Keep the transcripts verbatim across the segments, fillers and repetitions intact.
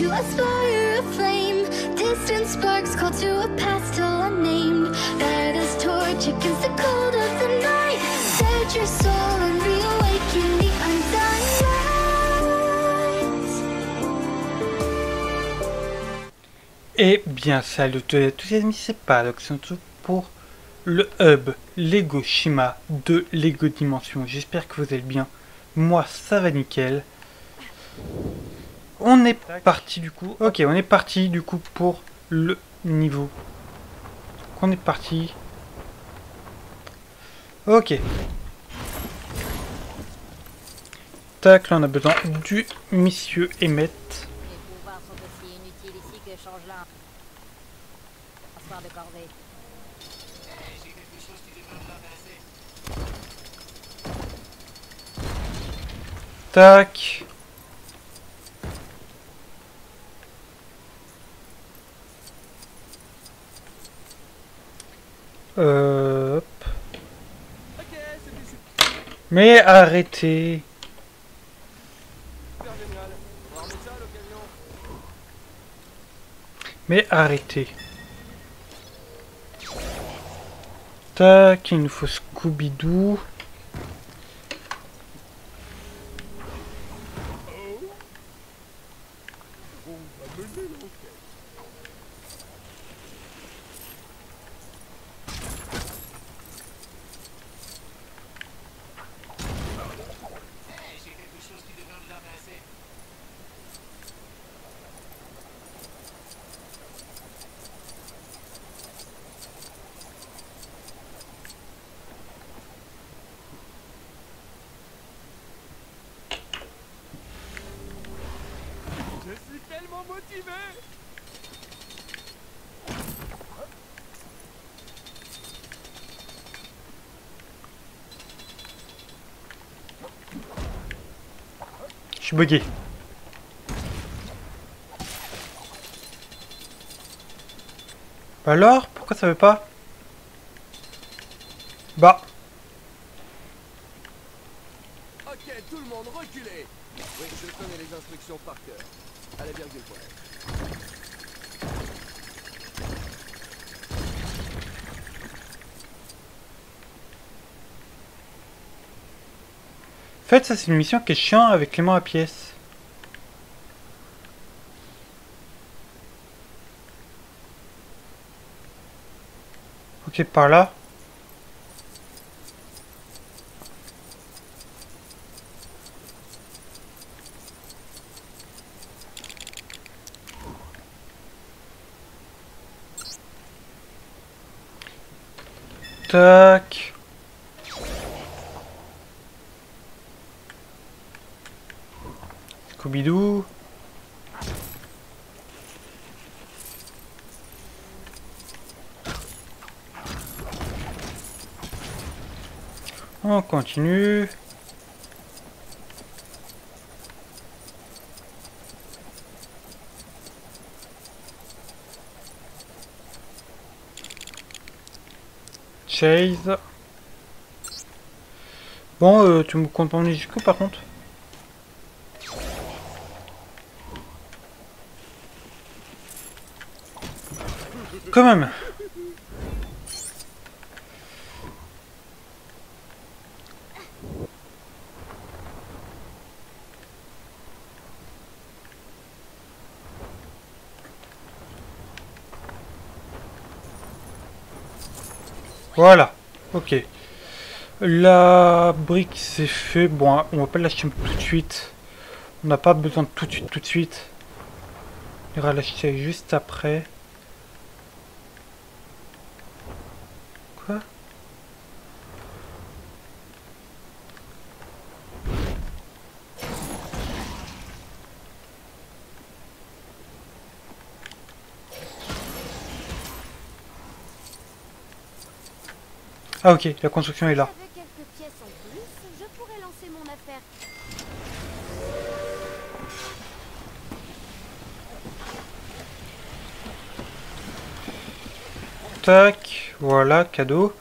to aspire a flame. Distant sparks call to a past still unnamed. Light this torch against the cold of the night. Set your soul and reawaken the undying light. Eh bien, salut à tous les amis, c'est Paradoxe pour le hub Lego Shima de Lego Dimensions. J'espère que vous allez bien. Moi, ça va nickel. On est parti du coup. Ok, on est parti du coup pour le niveau. On est parti. Ok. Tac, là on a besoin du monsieur Emmett. Tac. Euh, hop. Mais arrêtez. Mais arrêtez. Tac, il nous faut Scooby-Doo. Je suis bugué. Alors, pourquoi ça veut pas? Bah. Ok, tout le monde reculez. Oui, je connais les instructions par cœur. À la virgule près. En fait, ça c'est une mission qui est chiant avec Clément à pièce. Ok, par là. Tac. Scooby-Doo. On continue. Chase. Bon, euh, tu me comptes pas jusqu'où par contre. Quand même. Voilà, ok. La brique c'est fait. Bon, on va pas l'acheter tout de suite. On n'a pas besoin de tout de suite, tout de suite. On ira l'acheter juste après. Quoi? Ah ok, la construction est là. Tac, voilà, cadeau.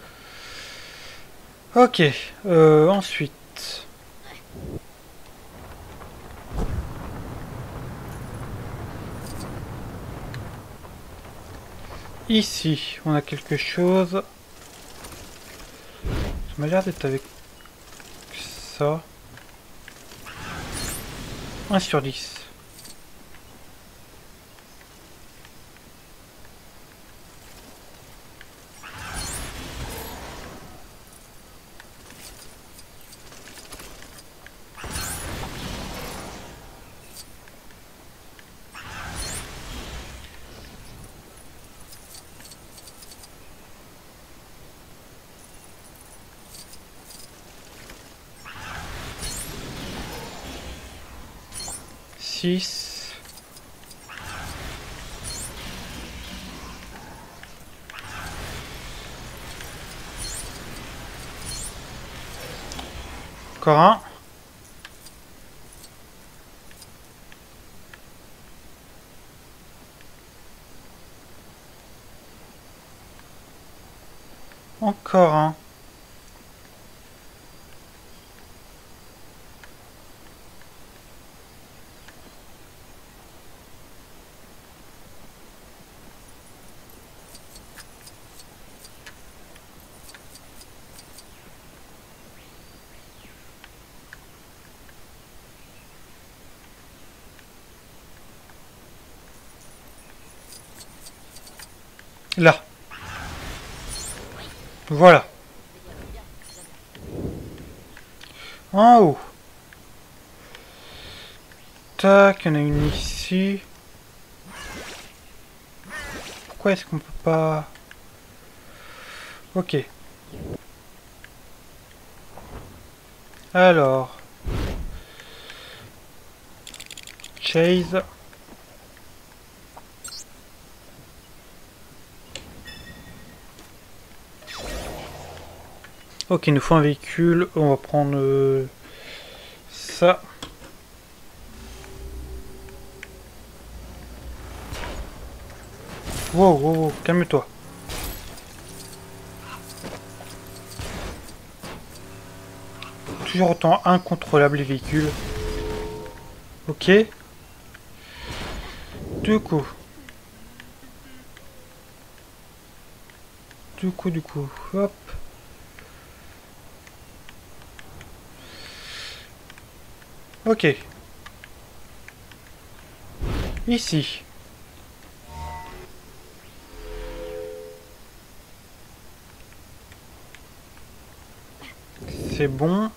Ok, euh, ensuite. ici, on a quelque chose. Ça m'a l'air d'être avec ça. un sur dix. six. Encore un. Encore un. Là. Voilà. En haut. Tac, il y en a une ici. Pourquoi est-ce qu'on peut pas... Ok. Alors. Chase. Ok, il nous faut un véhicule, on va prendre euh, ça. Wow, wow, wow, calme-toi. Toujours autant incontrôlable les véhicules. Ok. Du coup. Du coup, du coup, hop. Ok. Ici. C'est bon.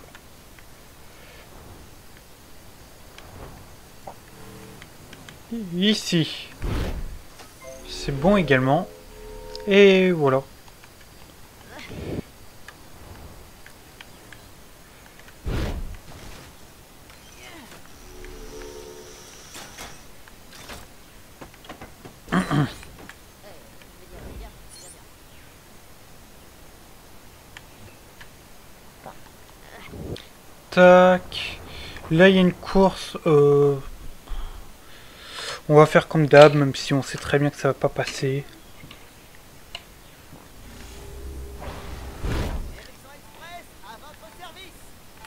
Ici. C'est bon également. Et voilà. Tac. Là, il y a une course. Euh... On va faire comme d'hab, même si on sait très bien que ça va pas passer.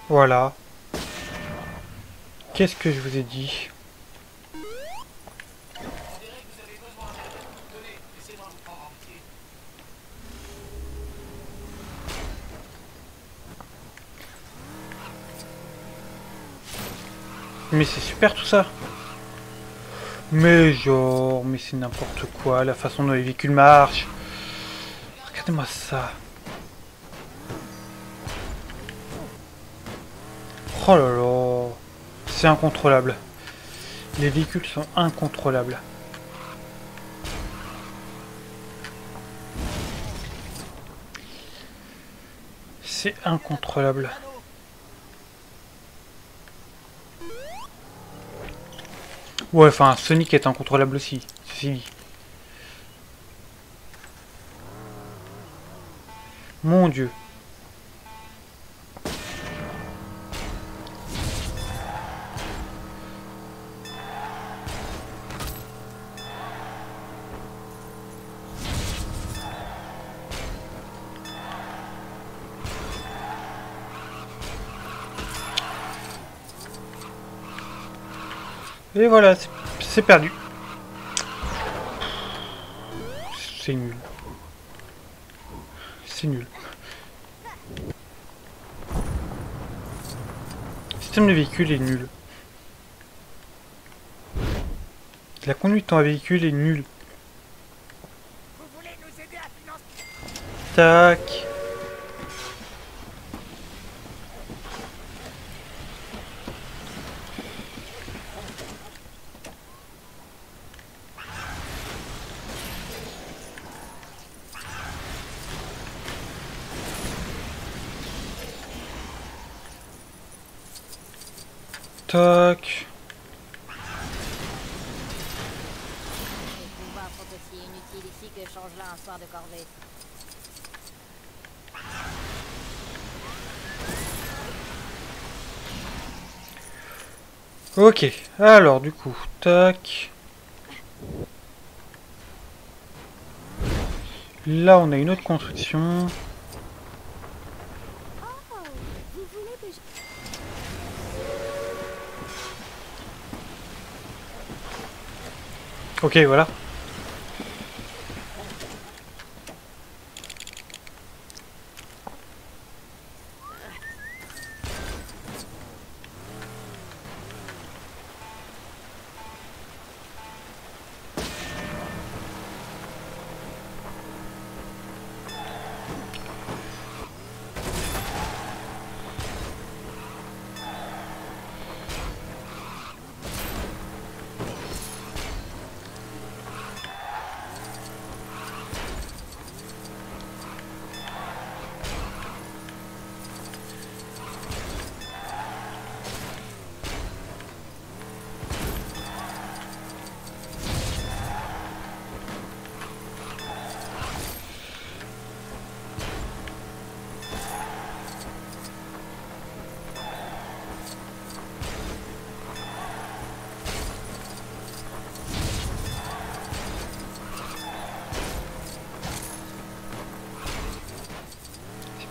Voilà. Qu'est-ce que je vous ai dit ? Mais c'est super tout ça. Mais genre, mais c'est n'importe quoi la façon dont les véhicules marchent. Regardez-moi ça. Oh là là. C'est incontrôlable. Les véhicules sont incontrôlables. C'est incontrôlable. Ouais, enfin, Sonic est incontrôlable aussi, ceci dit. Mon dieu. Et voilà, c'est perdu. C'est nul. C'est nul. Le système de véhicule est nul. La conduite en véhicule est nulle. Tac. Tac. Ok, alors du coup, tac. Là, on a une autre construction. Ok, voilà.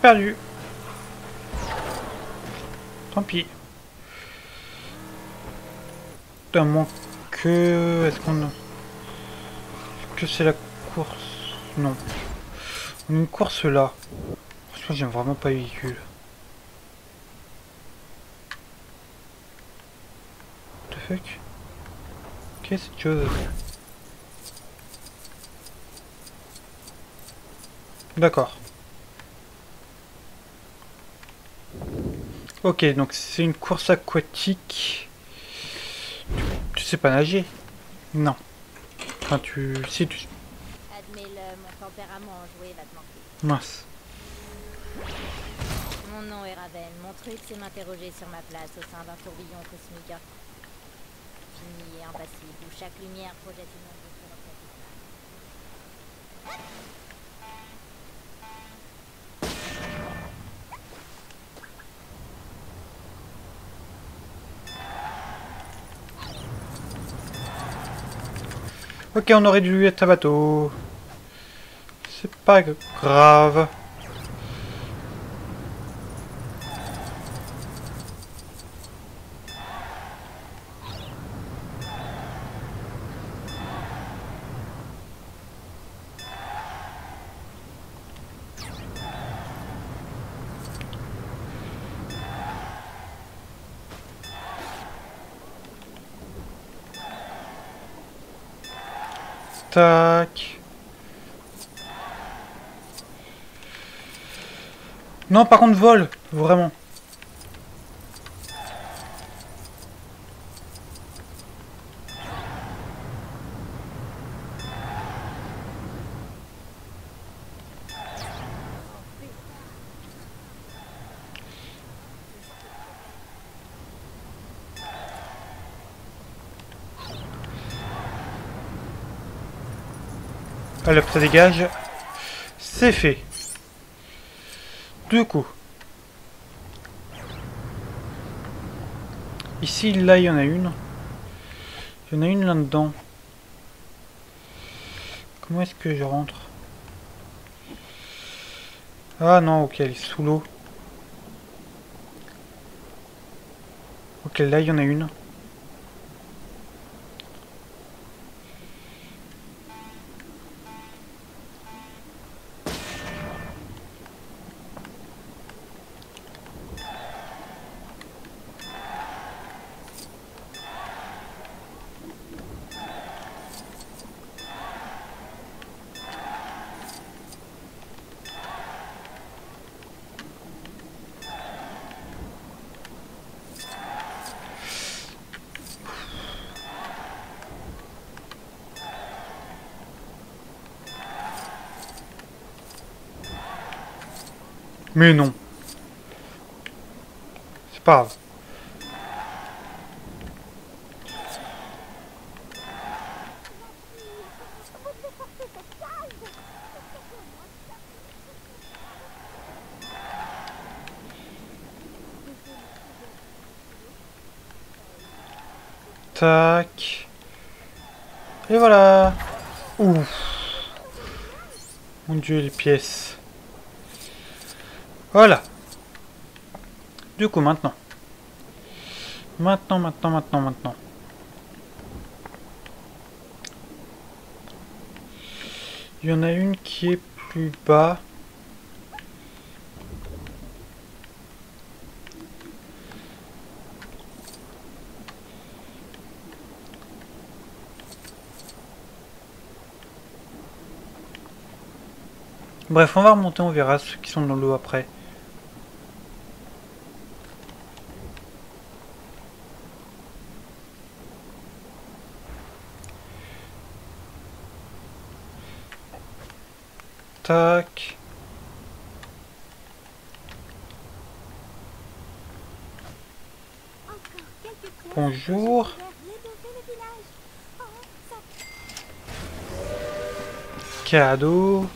Perdu. Tant pis. À moins que... Est-ce qu'on a... Est-ce que c'est la course? Non. On a une course là. Franchement, j'aime vraiment pas les véhicules. What the fuck? Qu'est-ce que tu veux? D'accord. Ok, donc c'est une course aquatique. Tu, tu sais pas nager? Non. Enfin, tu... Si, tu... Admets-le, mon tempérament enjoué va te manquer. Mince. Mon nom est Raven. Mon truc, c'est m'interroger sur ma place au sein d'un tourbillon cosmique. Fini et impassible, où chaque lumière projette une ombre sur notre place. Ok, on aurait dû être à bateau. C'est pas grave. Tac. Non, par contre, vol, vraiment. Allez, ça dégage. C'est fait. Du coup. Ici, là, il y en a une. Il y en a une là-dedans. Comment est-ce que je rentre? Ah non, ok, elle est sous l'eau. Ok, là, il y en a une. Mais non. C'est pas grave. Tac. Et voilà. Ouf. Mon dieu, les pièces. Voilà. Du coup, maintenant. Maintenant, maintenant, maintenant, maintenant. Il y en a une qui est plus bas. Bref, on va remonter, on verra ceux qui sont dans l'eau après. Tac. Bonjour. Cadeau.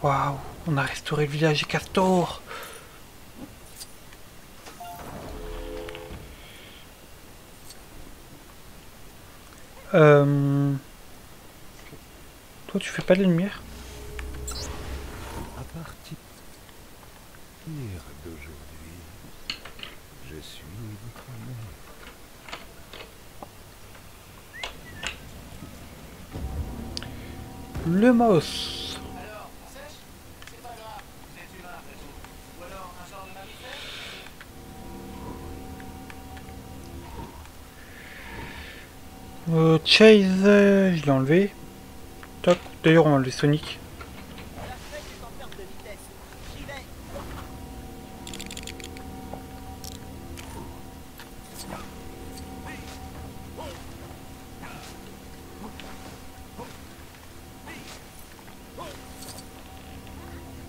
Waouh, on a restauré le village des castors. Euh... Toi, tu fais pas de lumière? À partir d'aujourd'hui, je suis votre mère. Le moss. Euh, Chase, euh, je l'ai enlevé. Top. D'ailleurs, on a enlevé Sonic.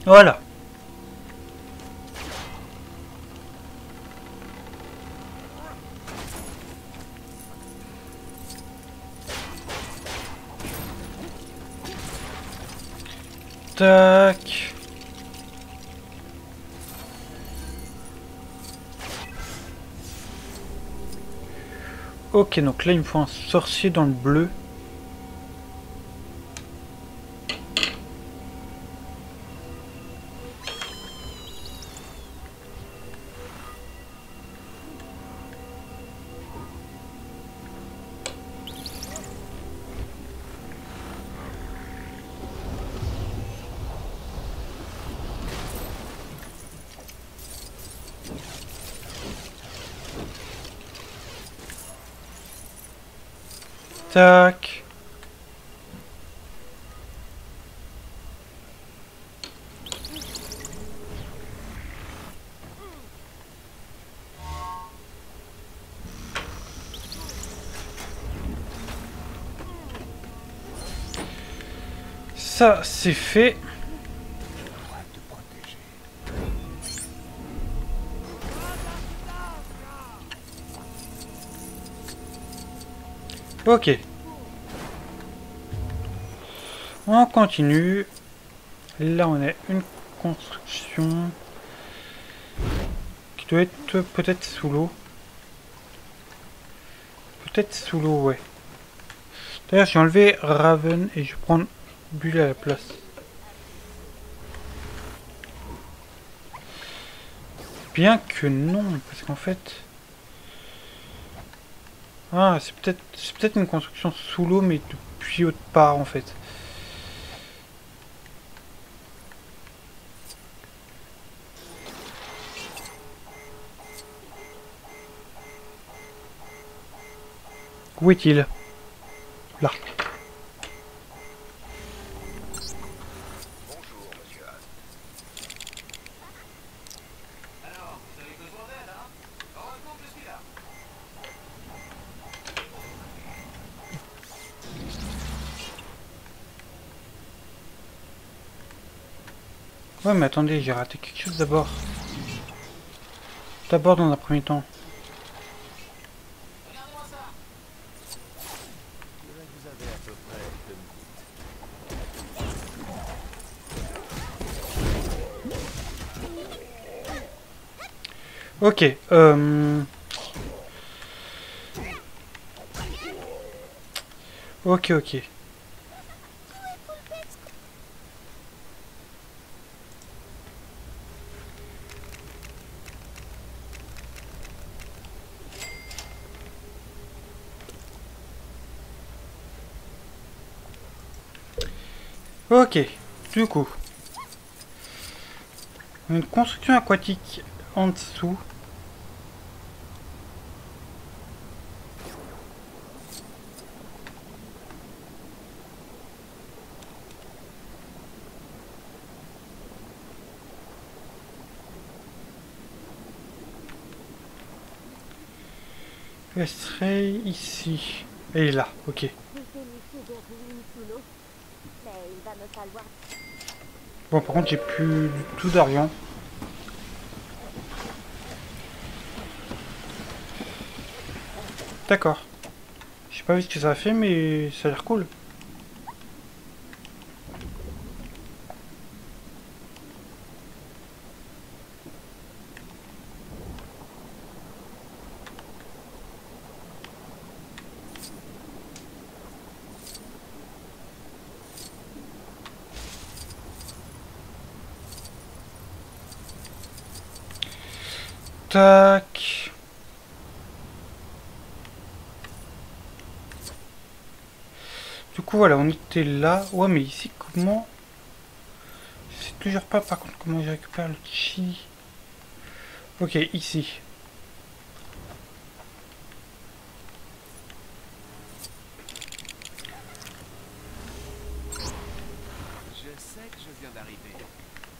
Voilà. Tac. Ok, donc là il me faut un sorcier dans le bleu. Tac. Ça, c'est fait. Ok. On continue. Là, on a une construction qui doit être peut-être sous l'eau. Peut-être sous l'eau, ouais. D'ailleurs, j'ai enlevé Raven et je vais prendre Bulle à la place. Bien que non, parce qu'en fait... Ah, c'est peut-être c'est peut-être une construction sous l'eau, mais depuis autre part, en fait. Où est-il? Là. Bonjour, monsieur. Alors, vous avez besoin d'aide, hein? On rencontre celui-là. Ouais, mais attendez, j'ai raté quelque chose d'abord. D'abord dans un premier temps. Ok, euh... ok, ok. Ok, du coup, une construction aquatique en dessous. Elle serait ici. Elle est là, ok. Bon, par contre, j'ai plus du tout d'argent. D'accord. J'ai pas vu ce que ça a fait, mais ça a l'air cool. Tac. Du coup voilà, on était là. Ouais, mais ici comment? C'est toujours pas par contre comment je récupère le chi. Ok, ici. Je sais que je viens d'arriver,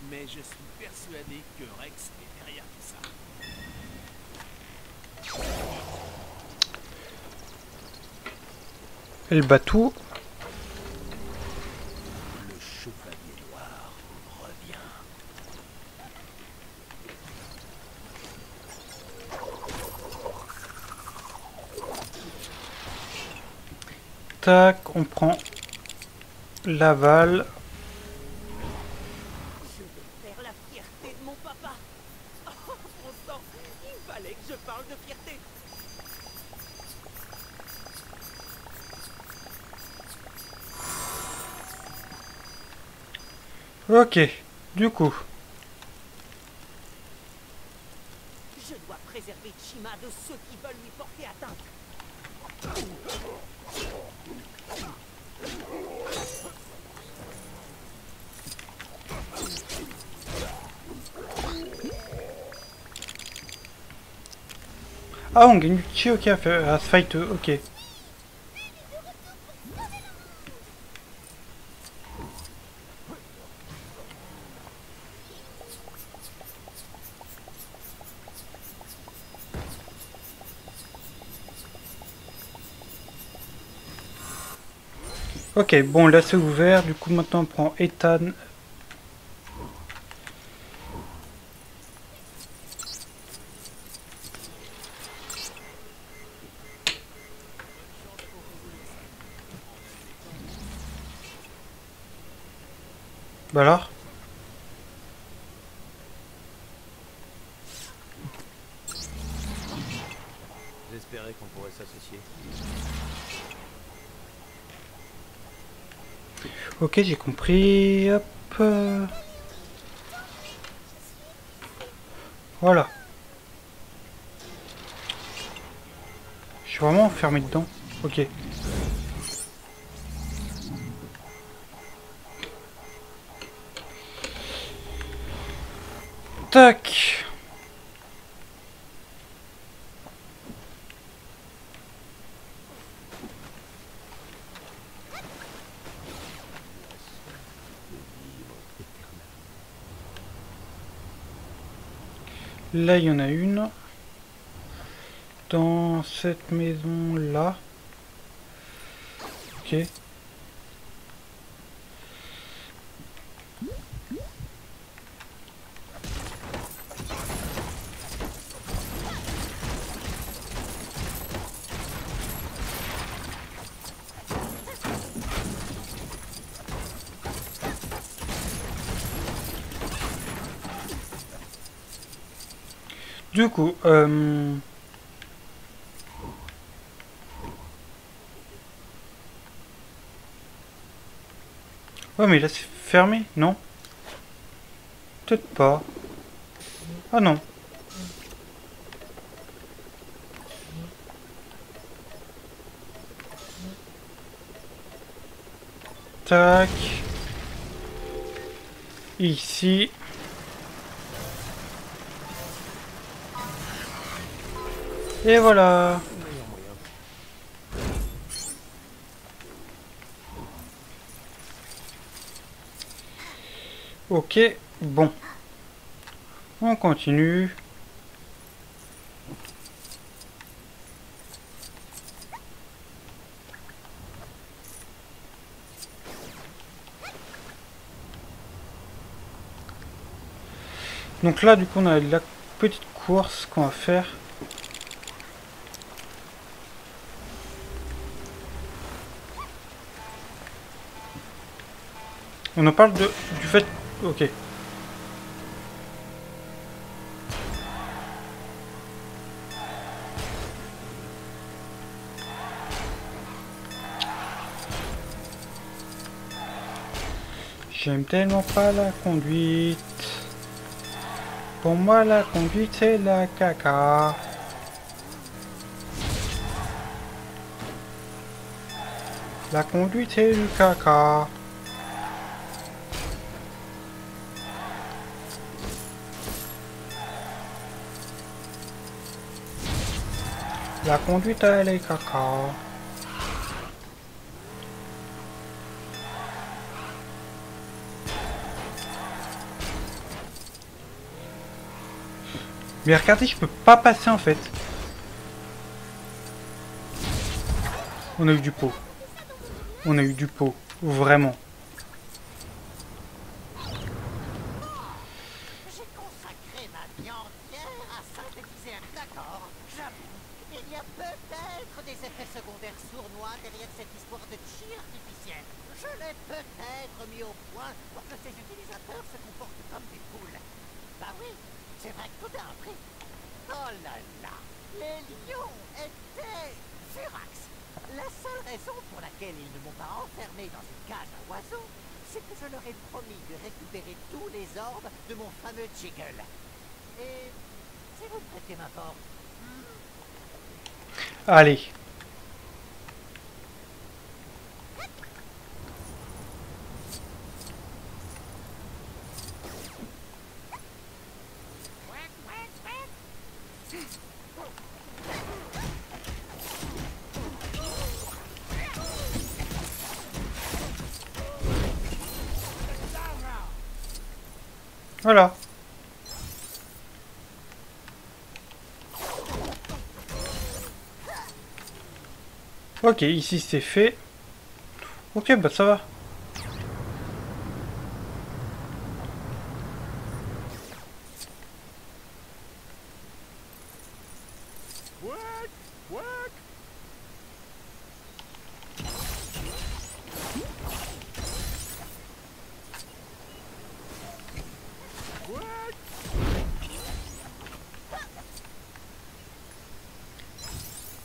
mais je suis persuadé que Rex est derrière tout ça. Elle bat tout. Le chevalier noir revient. Tac, on prend l'aval. Je vais faire la fierté de mon papa. Oh, bon sang, il fallait que je parle de fierté. Ok, du coup. Je dois préserver Chima de ceux qui veulent lui porter atteinte. Ah, on gagne du chi, ok, à ce fight, ok. Ok, bon, là c'est ouvert, du coup maintenant on prend Ethan. Bah alors? J'espérais qu'on pourrait s'associer. Ok, j'ai compris. Hop. Euh... Voilà. Je suis vraiment enfermé dedans. Ok. Tac. Là, il y en a une. Dans cette maison-là. Ok. Du coup, euh... ouais, mais là c'est fermé, non? Peut-être pas. Ah non. Tac. Ici. Et voilà. Ok, bon. On continue. Donc là, du coup, on a la petite course qu'on va faire. On en parle de, du fait... Ok. J'aime tellement pas la conduite. Pour moi, la conduite, c'est la caca. La conduite, c'est du caca. La conduite, elle est caca. Mais regardez, je peux pas passer en fait. On a eu du pot. On a eu du pot. Vraiment. Allez. Voilà. Ok, ici c'est fait. Ok, bah ça va.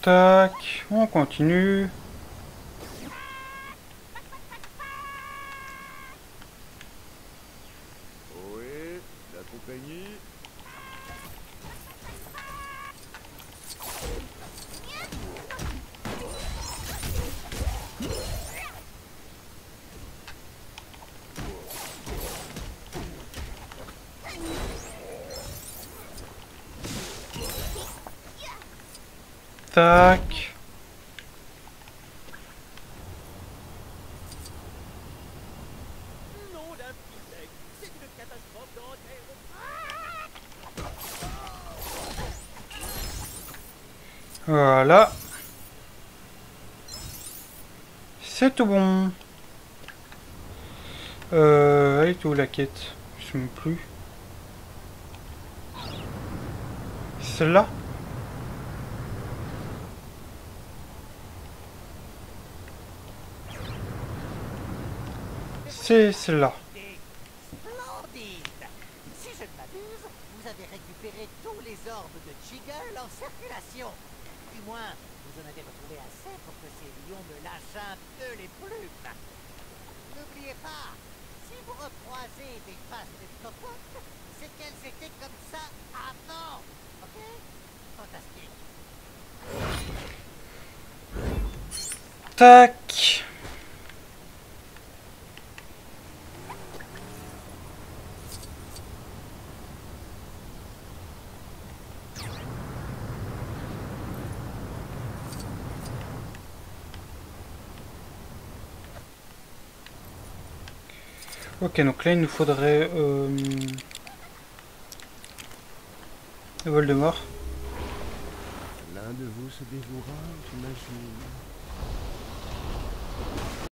Tac, on continue. Oui, la compagnie. Tac. Voilà. C'est tout bon. Euh, elle est où la quête? Je ne sais même plus. Celle-là? C'est celle-là. Si je ne m'abuse, vous avez récupéré tous les orbes de Jiggle en circulation. Du moins, vous en avez retrouvé assez pour que ces lions me lâchent un peu les plumes. N'oubliez pas, si vous recroisez des faces de cocottes, c'est qu'elles étaient comme ça avant. Ok? Fantastique. Tac. Ok, donc là il nous faudrait euh, Voldemort. L'un de vous se dévouera, j'imagine.